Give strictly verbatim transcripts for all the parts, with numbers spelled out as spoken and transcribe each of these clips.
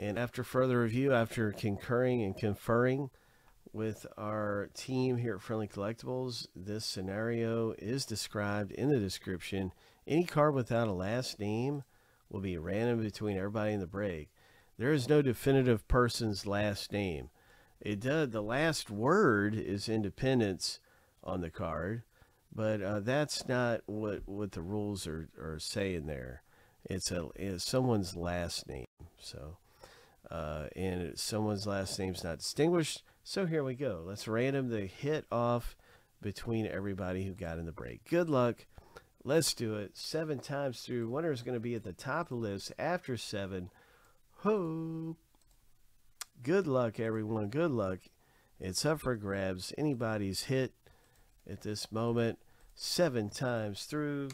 And after further review, after concurring and conferring with our team here at Friendly Collectibles, this scenario is described in the description. Any card without a last name will be random between everybody in the break. There is no definitive person's last name. It does, the last word is independence on the card, but uh, that's not what what the rules are, are saying there. It's a it's someone's last name. So uh, and someone's last name's not distinguished. So here we go. Let's random the hit off between everybody who got in the break. Good luck. Let's do it. Seven times through. Winner is going to be at the top of the list after seven. Ho! Good luck, everyone. Good luck. It's up for grabs. Anybody's hit at this moment. Seven times through.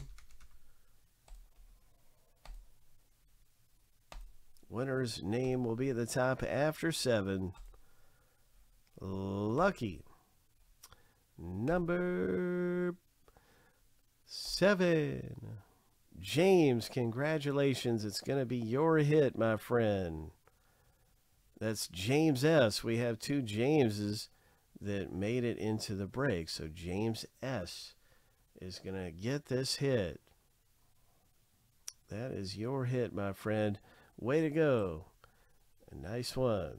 Winner's name will be at the top after seven. Lucky number seven. James, congratulations. It's going to be your hit, my friend. That's James S. We have two Jameses that made it into the break. So James S is going to get this hit. That is your hit, my friend. Way to go. A nice one.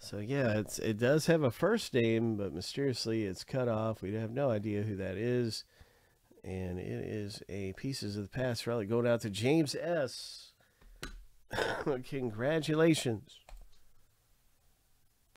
So yeah, it's, it does have a first name, but mysteriously it's cut off. We have no idea who that is. And it is a Pieces of the Past relic going out to James S. Congratulations.